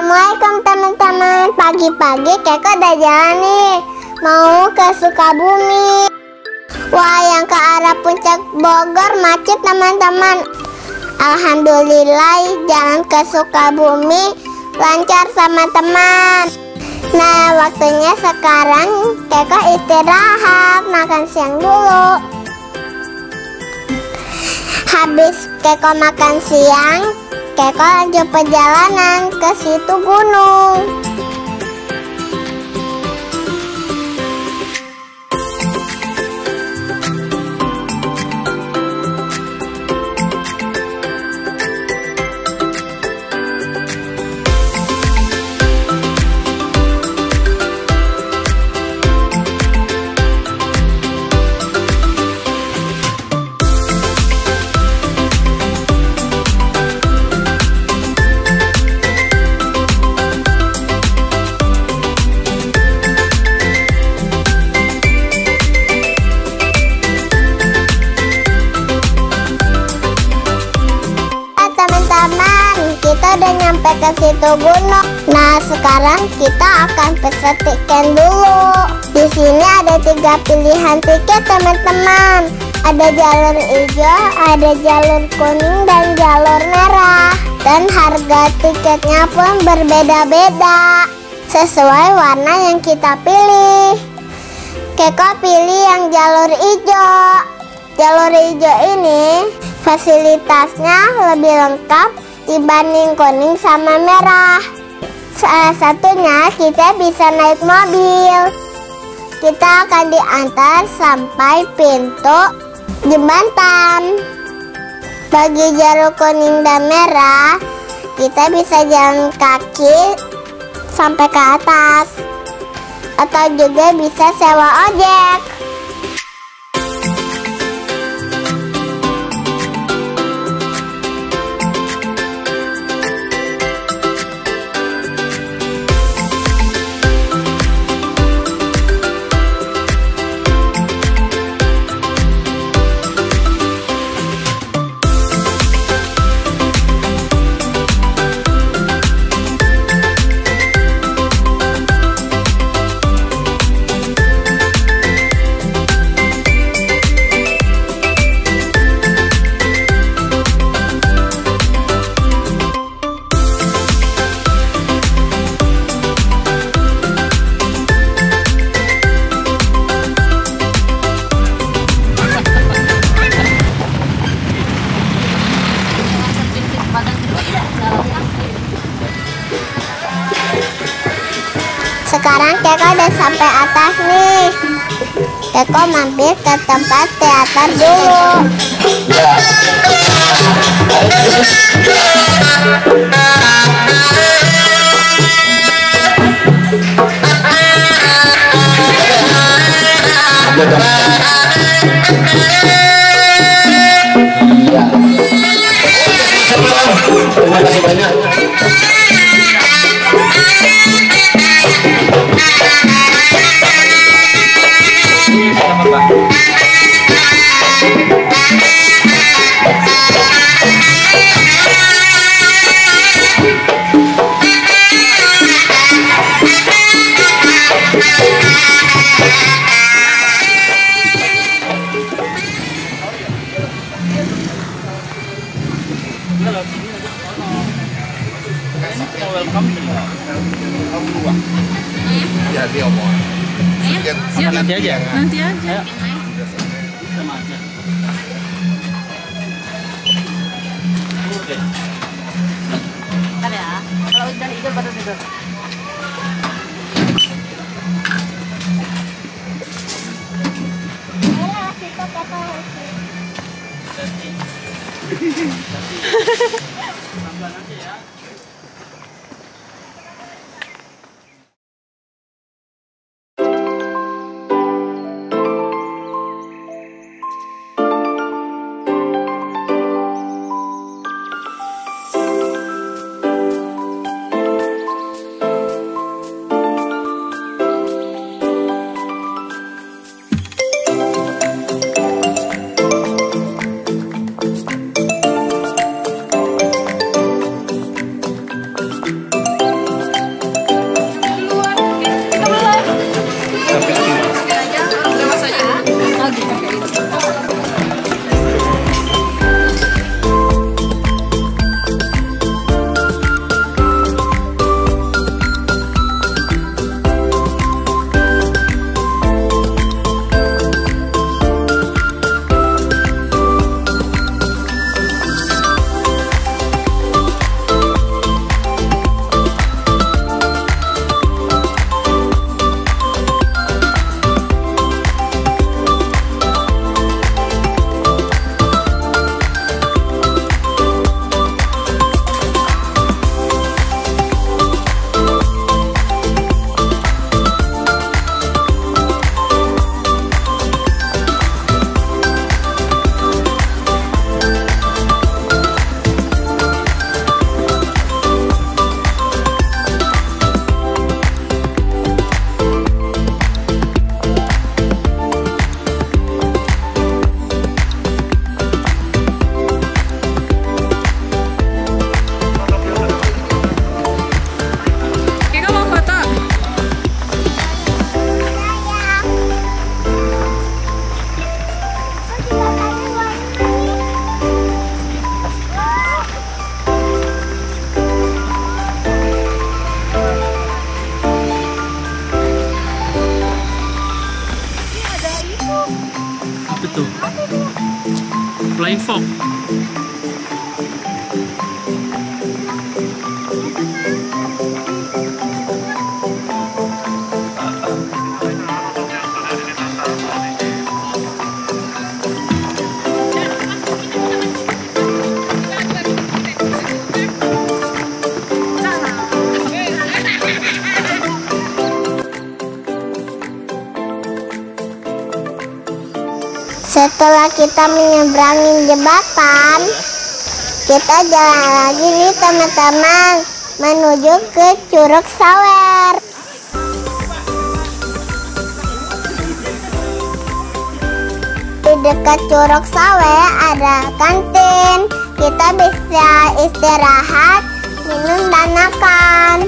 Assalamualaikum teman-teman. Pagi-pagi Keiko udah jalan nih, mau ke Sukabumi. Wah, yang ke arah Puncak Bogor macet teman-teman. Alhamdulillah jalan ke Sukabumi lancar sama teman. Nah, waktunya sekarang Keiko istirahat, makan siang dulu. Habis Keiko makan siang, Keiko lanjut perjalanan ke Situ Gunung. Udah nyampe ke Situ Gunung. Nah, sekarang kita akan pesen tiket dulu. Di sini ada 3 pilihan tiket teman-teman. Ada jalur hijau, ada jalur kuning, dan jalur merah. Dan harga tiketnya pun berbeda-beda sesuai warna yang kita pilih. Keiko pilih yang jalur hijau. Jalur hijau ini fasilitasnya lebih lengkap dibanding kuning sama merah. Salah satunya kita bisa naik mobil. Kita akan diantar sampai pintu jembatan. Bagi jalur kuning dan merah, kita bisa jalan kaki sampai ke atas, atau juga bisa sewa ojek. Sekarang Keiko udah sampai atas nih. Keiko mampir ke tempat teater dulu. Terima kasih banyak. Nanti aja. Sama aja. Bentar ya. Kalau udah hijau baru tidur. Song. Setelah kita menyeberangi jembatan, kita jalan lagi nih teman-teman, menuju ke Curug Sawer. Di dekat Curug Sawer ada kantin, kita bisa istirahat, minum dan makan.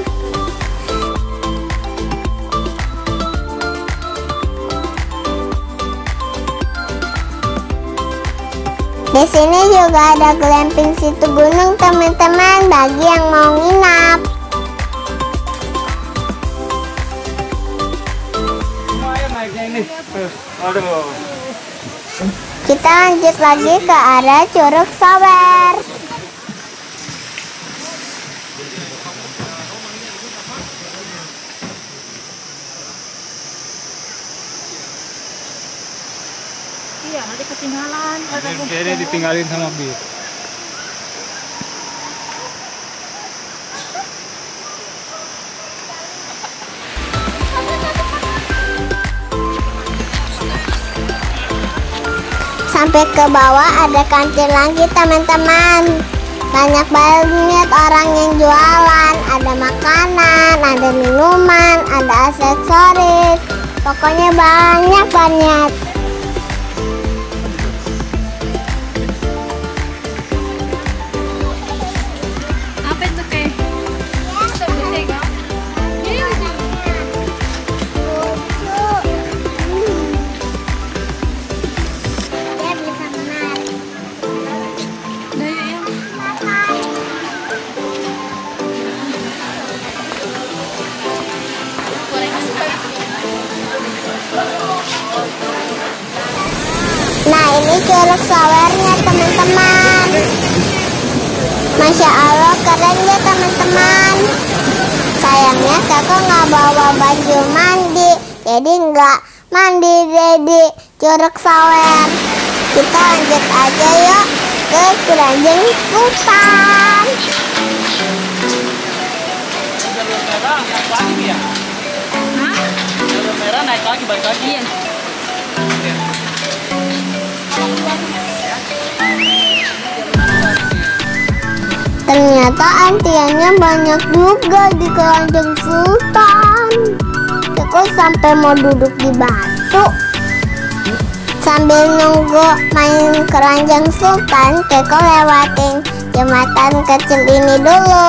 Di sini juga ada glamping Situ Gunung teman-teman bagi yang mau nginap. Kita lanjut lagi ke arah Curug Sawer. Iya, nanti ketinggalan. Jadi ditinggalin sama Bir. Sampai ke bawah ada kantin lagi teman-teman. Banyak banget orang yang jualan. Ada makanan, ada minuman, ada aksesoris. Pokoknya banyak-banyak. Curug Sawernya teman-teman, Masya Allah keren ya teman-teman. Sayangnya kakak nggak bawa baju mandi, jadi nggak mandi di Curug Sawer. Kita lanjut aja yuk ke Curanjeng Hutan. Jalur merah naik lagi ya? Hah? Jalur merah naik lagi, balik lagi ya? Ternyata antriannya banyak juga di Keranjang Sultan. Kok sampai mau duduk di batu. Sambil nunggu main Keranjang Sultan, Keiko lewatin jembatan kecil ini dulu.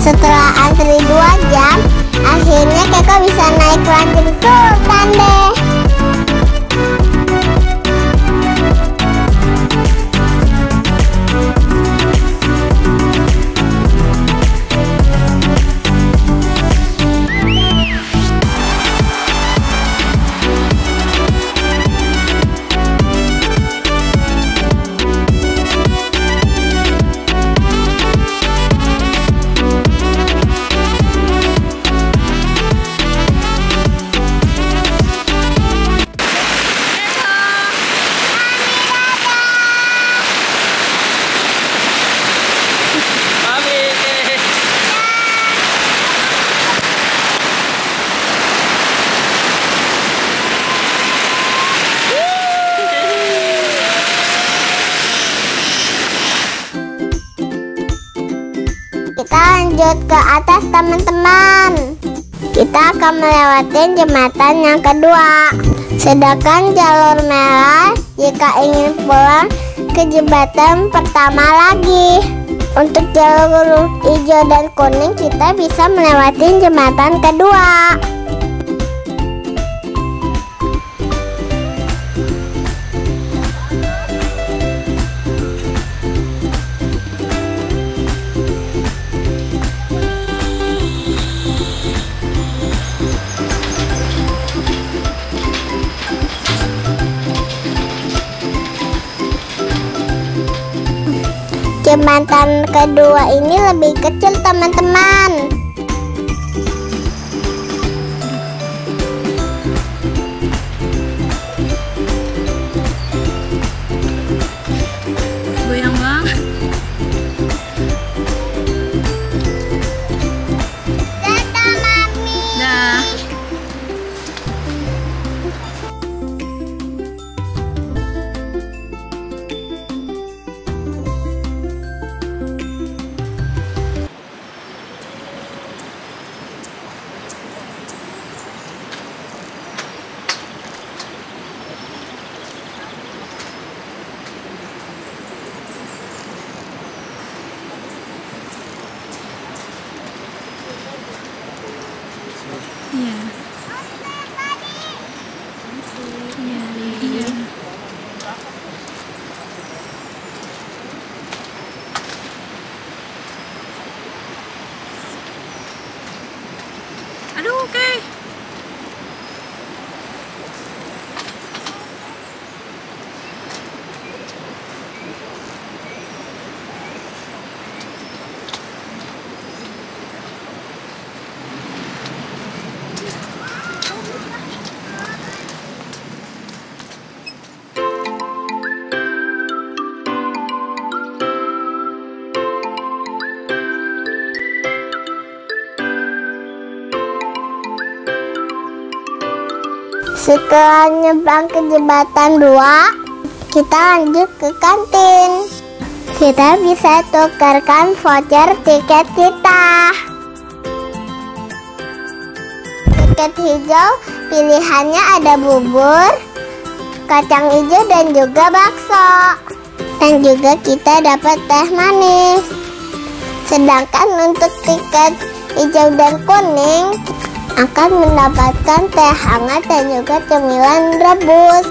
Setelah antri 2 jam, akhirnya Keiko bisa naik Keranjang Sultan deh. Lanjut ke atas teman-teman. Kita akan melewati jembatan yang kedua. Sedangkan jalur merah jika ingin pulang ke jembatan pertama lagi. Untuk jalur hijau dan kuning kita bisa melewati jembatan kedua. Jembatan kedua ini lebih kecil, teman-teman. Goyang banget. Dadah, Mami. Dah. Setelah nyebrang ke jembatan 2, kita lanjut ke kantin. Kita bisa tukarkan voucher tiket kita. Tiket hijau pilihannya ada bubur, kacang hijau dan juga bakso. Dan juga kita dapat teh manis. Sedangkan untuk tiket hijau dan kuning akan mendapatkan teh hangat dan juga cemilan rebus.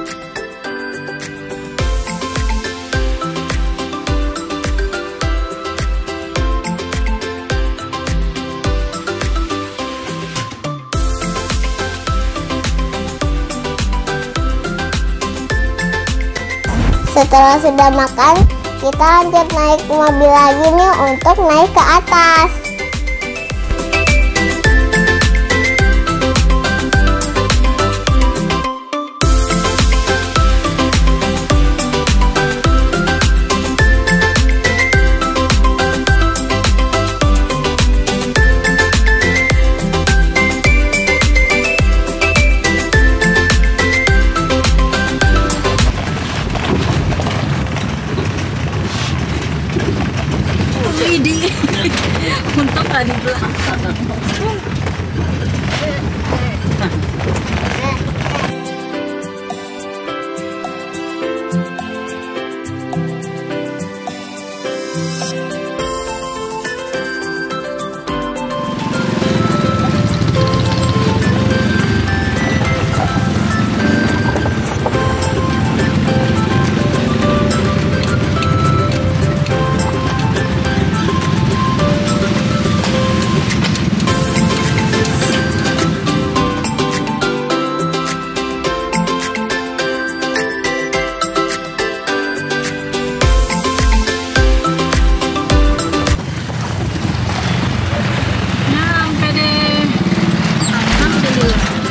Setelah sudah makan, kita lanjut naik mobil lagi nih untuk naik ke atas. Untuk tadi belakang.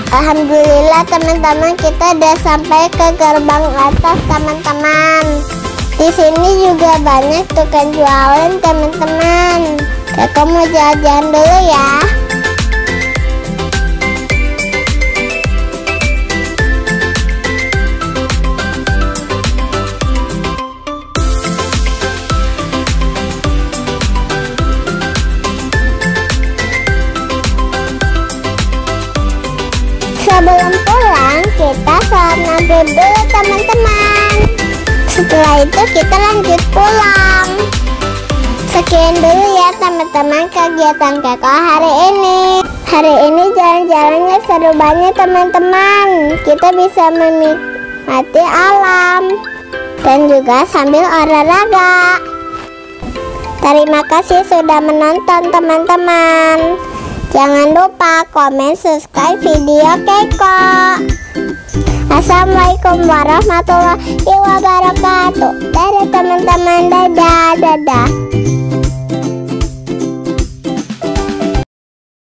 Alhamdulillah teman-teman, kita udah sampai ke gerbang atas teman-teman. Di sini juga banyak tukang jualan teman-teman. Kakak mau jalan-jalan dulu ya. Sebelum pulang, kita sholat maghrib dulu teman-teman. Setelah itu kita lanjut pulang. Sekian dulu ya teman-teman kegiatan Keiko hari ini. Hari ini jalan-jalannya seru banget teman-teman. Kita bisa menikmati alam dan juga sambil olahraga. Terima kasih sudah menonton teman-teman. Jangan lupa komen, subscribe video Keiko. Assalamualaikum warahmatullahi wabarakatuh. Dadah teman-teman, dadah.